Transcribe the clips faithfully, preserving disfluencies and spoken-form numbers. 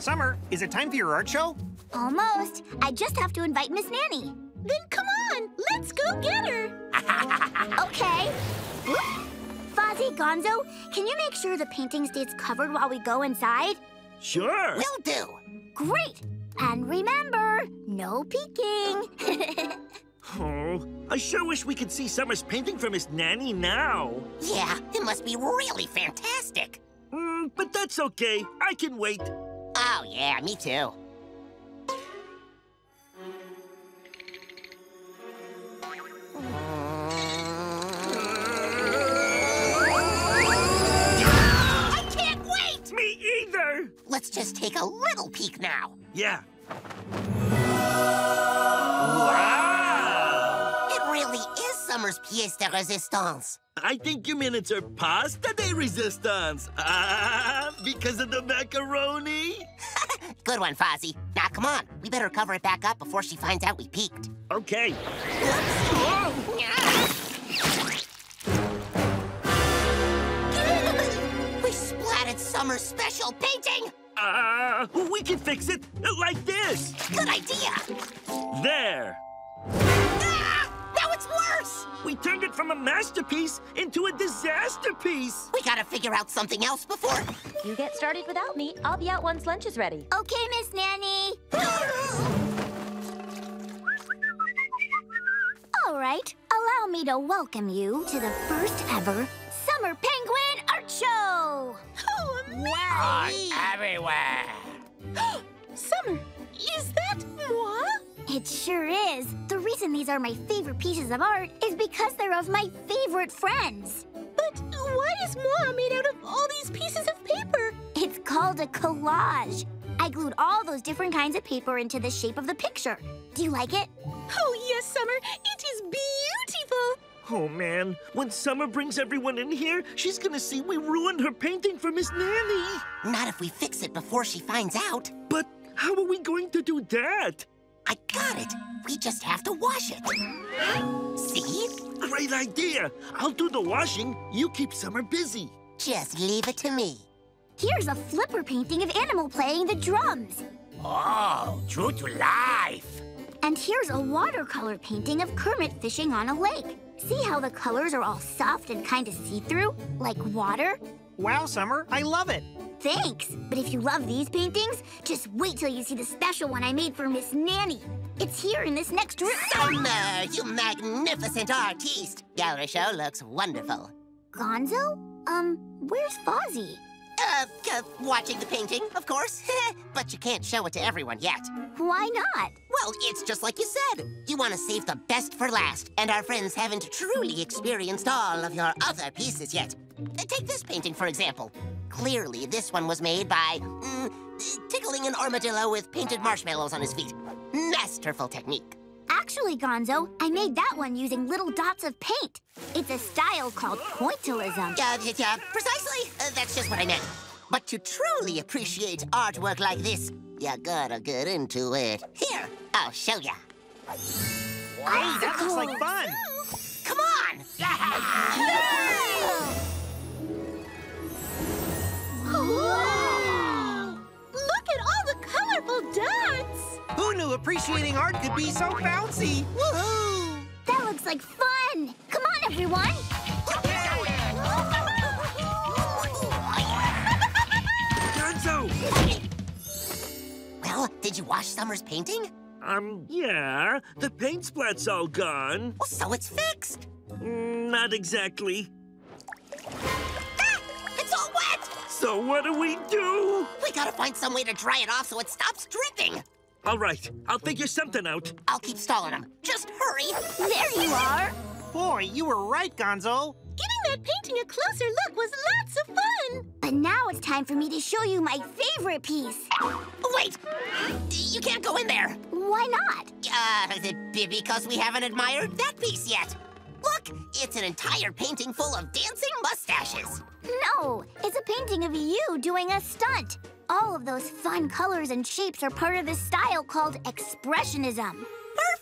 Summer, is it time for your art show? Almost. I just have to invite Miss Nanny. Then come on, let's go get her. Okay. Whoop. Fozzie, Gonzo, can you make sure the painting stays covered while we go inside? Sure. Will do. Great. And remember, no peeking. Oh, I sure wish we could see Summer's painting from Miss Nanny now. Yeah, it must be really fantastic. Mm, but that's okay. I can wait. Oh, yeah, me too. I can't wait! Me either! Let's just take a little peek now. Yeah. Wow! It really is Summer's pièce de résistance. I think your minutes are pasta de resistance. Ah, because of the macaroni? Good one, Fozzie. Now, come on. We better cover it back up before she finds out we peeked. Okay. We splatted Summer's special painting. Uh, we can fix it like this. Good idea. There. Now it's worse! We turned it from a masterpiece into a disaster piece. We gotta figure out something else before... You get started without me. I'll be out once lunch is ready. Okay, Miss Nanny. All right, allow me to welcome you to the first ever Summer Penguin Art Show. Oh, amazing! Wow, everywhere. Summer, is that moi? It sure is. The reason these are my favorite pieces of art is because they're of my favorite friends. But why is moi made out of all these pieces of paper? It's called a collage. I glued all those different kinds of paper into the shape of the picture. Do you like it? Oh, yes, Summer. It is beautiful. Oh, man. When Summer brings everyone in here, she's gonna see we ruined her painting for Miss Nanny. Not if we fix it before she finds out. But how are we going to do that? I got it. We just have to wash it. See? Great idea. I'll do the washing. You keep Summer busy. Just leave it to me. Here's a flipper painting of Animal playing the drums. Oh, true to life. And here's a watercolor painting of Kermit fishing on a lake. See how the colors are all soft and kind of see-through, like water? Wow, Summer, I love it. Thanks, but if you love these paintings, just wait till you see the special one I made for Miss Nanny. It's here in this next room. Summer, you magnificent artiste. Gallery show looks wonderful. Gonzo? Um, where's Fozzie? Uh, uh watching the painting, of course. But you can't show it to everyone yet. Why not? Well, it's just like you said. You want to save the best for last, and our friends haven't truly experienced all of your other pieces yet. Take this painting, for example. Clearly, this one was made by mm, tickling an armadillo with painted marshmallows on his feet. Masterful technique. Actually, Gonzo, I made that one using little dots of paint. It's a style called pointillism. Yeah, uh, yeah, precisely. Uh, that's just what I meant. But to truly appreciate artwork like this, you gotta get into it. Here, I'll show ya. Wow, oh, that cool. looks like fun. Come on! Yeah. Wow! Look at all the colorful dots! Who knew appreciating art could be so bouncy? Woohoo! That looks like fun! Come on, everyone! Gonzo! Well, did you wash Summer's painting? Um, yeah. The paint splat's all gone. Well, so it's fixed. Mm, not exactly. So what do we do? We gotta find some way to dry it off so it stops dripping. All right, I'll figure something out. I'll keep stalling him. Just hurry. There you are. Boy, you were right, Gonzo. Giving that painting a closer look was lots of fun. But now it's time for me to show you my favorite piece. Wait, you can't go in there. Why not? Uh, because we haven't admired that piece yet. Look, it's an entire painting full of dancing mustaches. No, it's a painting of you doing a stunt. All of those fun colors and shapes are part of this style called expressionism.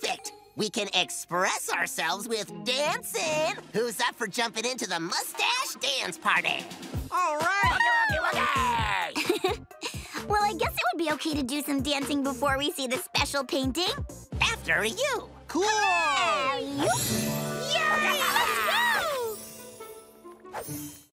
Perfect! We can express ourselves with dancing. Who's up for jumping into the mustache dance party? All right! Well, I guess it would would be okay to do some dancing before we see the special painting? After you! Cool! Yay! Let's go!